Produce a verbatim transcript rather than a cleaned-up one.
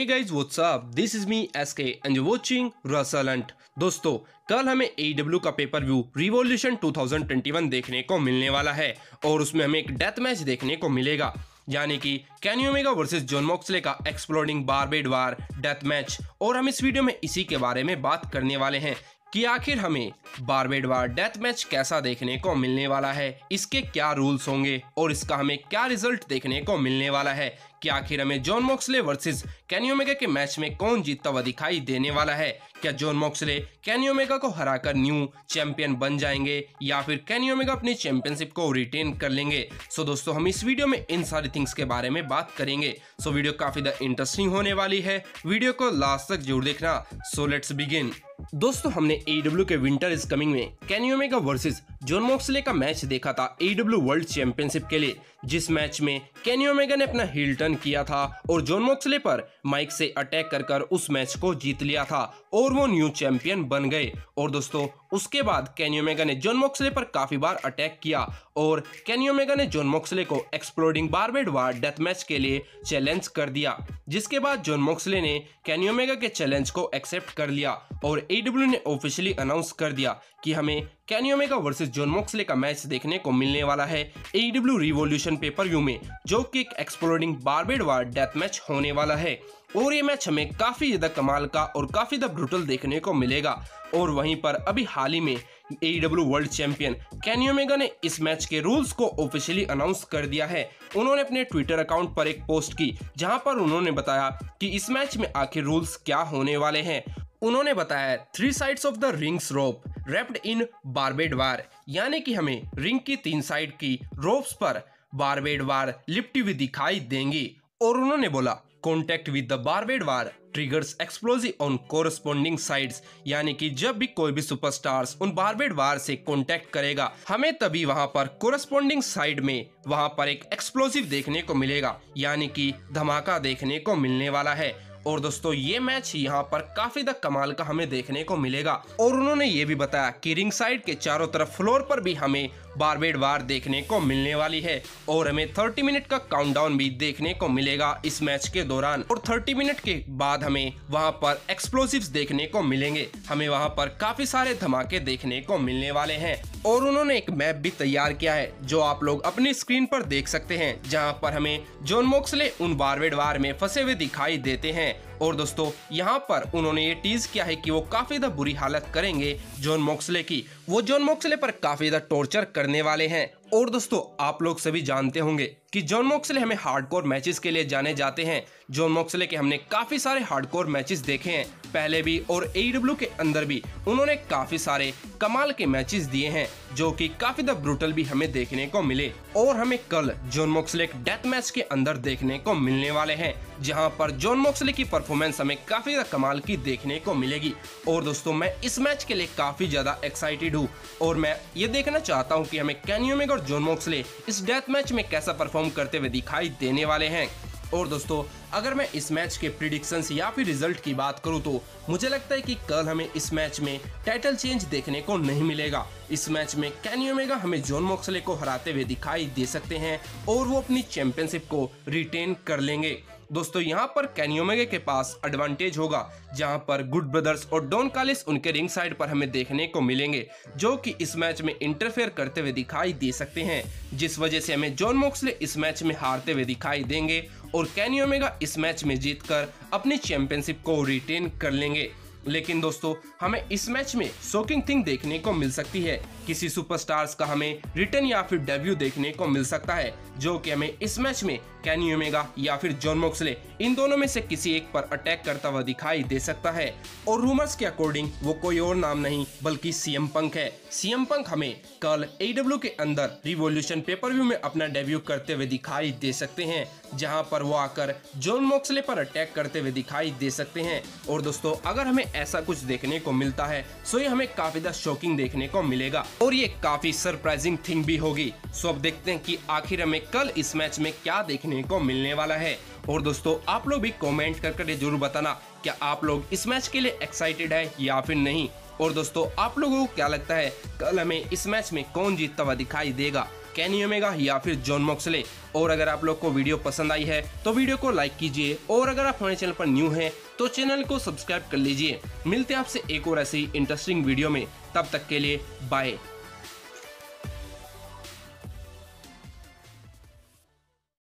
Hey guys what's up, this is me SK and you watching wrestle hunt. दोस्तों कल हमें A E W का pay per view revolution दो हज़ार इक्कीस देखने को मिलने वाला है और उसमें हमें एक डेथ मैच देखने को मिलेगा, यानी कि Kenny Omega versus John Moxley का exploding barbed wire death match. और हम इस वीडियो में इसी के बारे में बात करने वाले हैं कि आखिर हमें बारबेड वार डेथ मैच कैसा देखने को मिलने वाला है, इसके क्या रूल्स होंगे और इसका हमें क्या रिजल्ट देखने को मिलने वाला है, कि आखिर हमें John Moxley versus Kenny Omega के मैच में कौन जीतता हुआ दिखाई देने वाला है। क्या जॉन मॉक्सले केनी ओमेगा को हराकर न्यू चैंपियन बन जाएंगे या फिर केनी ओमेगा अपनी चैंपियनशिप को रिटेन कर लेंगे। सो दोस्तों हम इस वीडियो में इन सारी थिंग्स के बारे में बात करेंगे। सो वीडियो काफी इंटरेस्टिंग होने वाली है, वीडियो को लास्ट तक जरूर देखना। So let's begin. दोस्तों हमने A E W के विंटर इज कमिंग में Kenny Omega versus John Moxley का मैच देखा था A E W world championship के लिए, जिस मैच में केनी ओमेगा ने अपना हील टर्न किया था और जॉन मॉक्सले पर माइक से अटैक कर कर उस मैच को जीत लिया था और वो न्यू चैंपियन बन गए। और दोस्तों उसके बाद केनी ओमेगा ने जॉन मॉक्सले पर काफी बार अटैक किया और केनी ओमेगा ने जॉन मॉक्सले को exploding barbed wire death match के लिए चैलेंज कर दिया, जिसके बाद जॉन मॉक्सले ने केनी ओमेगा के चैलेंज को एक्सेप्ट कर लिया और A E W ने ऑफिशियली अनाउंस कर दिया कि हमें Kenny Omega versus John Moxley का मैच देखने को मिलने वाला है A E W revolution pay per view में, जो कि एक exploding barbed wire death match होने वाला है। और ये मैच हमें काफी ज्यादा कमाल का और काफी ज्यादा ब्रूटल देखने को मिलेगा। और वहीं पर अभी हाल ही में A E W world champion Kenny Omega ने इस मैच के रूल्स को ऑफिशियली अनाउंस कर दिया है। उन्होंने अपने ट्विटर अकाउंट पर एक पोस्ट की जहां पर उन्होंने बताया कि इस मैच में आखिर रूल्स क्या होने वाले हैं। उन्होंने बताया three sides of the rings rope wrapped in barbed wire, यानी कि हमें रिंग की तीन साइड की रोप्स पर बारबेड वार लिपटी हुई दिखाई देंगी। और उन्होंने बोला contact with the barbed wire triggers explosive on corresponding sides, यानी कि जब भी कोई भी सुपरस्टार्स उन बारबेड वार से कॉन्टेक्ट करेगा हमें तभी वहां पर कोरस्पोंडिंग साइड में वहां पर एक एक्सप्लोजिव देखने को मिलेगा, यानी कि धमाका देखने को मिलने वाला है। और दोस्तों ये मैच यहाँ पर काफी द कमाल का हमें देखने को मिलेगा। और उन्होंने ये भी बताया कि रिंग साइड के चारों तरफ फ्लोर पर भी हमें बारबेड वार देखने को मिलने वाली है और हमें तीस मिनट का काउंटडाउन भी देखने को मिलेगा इस मैच के दौरान। और तीस मिनट के बाद हमें वहां पर एक्सप्लोसिव्स देखने को मिलेंगे, हमें वहां पर काफी सारे धमाके देखने को मिलने वाले हैं। और उन्होंने एक मैप भी तैयार किया है जो आप लोग अपनी स्क्रीन पर देख सकते हैं, जहाँ पर हमें जॉन मॉक्सले उन बारबेड वार में फंसे हुए दिखाई देते हैं। और दोस्तों यहाँ पर उन्होंने ये टीज किया है कि वो काफी ज्यादा बुरी हालत करेंगे जॉन मॉक्सले की, वो जॉन मॉक्सले पर काफी ज्यादा टॉर्चर करने वाले हैं। और दोस्तों आप लोग सभी जानते होंगे कि जॉन मॉक्सले हमें हार्डकोर मैचेस के लिए जाने जाते हैं। जॉन मॉक्सले के हमने काफी सारे हार्डकोर मैचेस देखे हैं पहले भी और A E W के अंदर भी उन्होंने काफी सारे कमाल के मैचेस दिए हैं जो कि काफी द ब्रूटल भी हमें देखने को मिले। और हमें कल जॉन मॉक्सले एक डेथ मैच के अंदर देखने को मिलने वाले हैं, जहां पर जॉन मॉक्सले की परफॉर्मेंस हमें काफी ज्यादा कमाल की देखने को मिलेगी। और दोस्तों मैं इस मैच के लिए काफी ज्यादा एक्साइटेड हूँ और मैं ये देखना चाहता हूँ कि हमें केनी ओमेगा और जॉन मॉक्सले इस डेथ मैच में कैसा परफॉर्म करते हुए दिखाई देने वाले हैं। और दोस्तों अगर मैं इस मैच के प्रिडिक्शंस या फिर रिजल्ट की बात करूं तो मुझे लगता है कि कल हमें इस मैच में टाइटल चेंज देखने को नहीं मिलेगा। इस मैच में केनी ओमेगा हमें जॉन मॉक्सले को हराते हुए दिखाई दे सकते हैं और वो अपनी चैंपियनशिप को रिटेन कर लेंगे। दोस्तों यहाँ पर केनी ओमेगा के पास एडवांटेज होगा, जहाँ पर गुड ब्रदर्स और डॉन कैलिस उनके रिंग साइड पर हमें देखने को मिलेंगे जो कि इस मैच में इंटरफेयर करते हुए दिखाई दे सकते हैं, जिस वजह से हमें जॉन मॉक्सले इस मैच में हारते हुए दिखाई देंगे और केनी ओमेगा इस मैच में जीतकर अपनी चैंपियनशिप को रिटेन कर लेंगे। लेकिन दोस्तों हमें इस मैच में शॉकिंग थिंग देखने को मिल सकती है, किसी सुपरस्टार्स का हमें रिटर्न या फिर डेब्यू देखने को मिल सकता है, जो कि हमें इस मैच में केनी ओमेगा या फिर जॉन मॉक्सले इन दोनों में से किसी एक पर अटैक करता हुआ दिखाई दे सकता है। और रूमर्स के अकॉर्डिंग वो कोई और नाम नहीं बल्कि सीएम पंक है। सीएम पंक हमें कल A E W के अंदर रिवॉल्यूशन पेपर व्यू में अपना डेब्यू करते हुए दिखाई दे सकते हैं, जहां पर वो आकर जॉन मॉक्सले पर अटैक करते हुए दिखाई दे सकते हैं। और दोस्तों अगर हमें ऐसा कुछ देखने को मिलता है सो ये हमें काफी ज्यादा शॉकिंग देखने को मिलेगा और ये काफी सरप्राइजिंग थिंग भी होगी। सो अब देखते हैं कि आखिर हमें कल इस मैच में क्या देखने को मिलने वाला है। और दोस्तों आप लोग भी कमेंट कर कर जरूर बताना क्या आप लोग इस मैच के लिए एक्साइटेड है या फिर नहीं। और दोस्तों आप लोगों को क्या लगता है कल हमें इस मैच में कौन जीतता हुआ दिखाई देगा। केनी ओमेगा या फिर जॉन मॉक्सले। और अगर आप लोग को वीडियो पसंद आई है तो वीडियो को लाइक कीजिए और अगर आप हमारे चैनल पर न्यू हैं तो चैनल को सब्सक्राइब कर लीजिए। मिलते हैं आपसे एक और ऐसी इंटरेस्टिंग वीडियो में, तब तक के लिए बाय।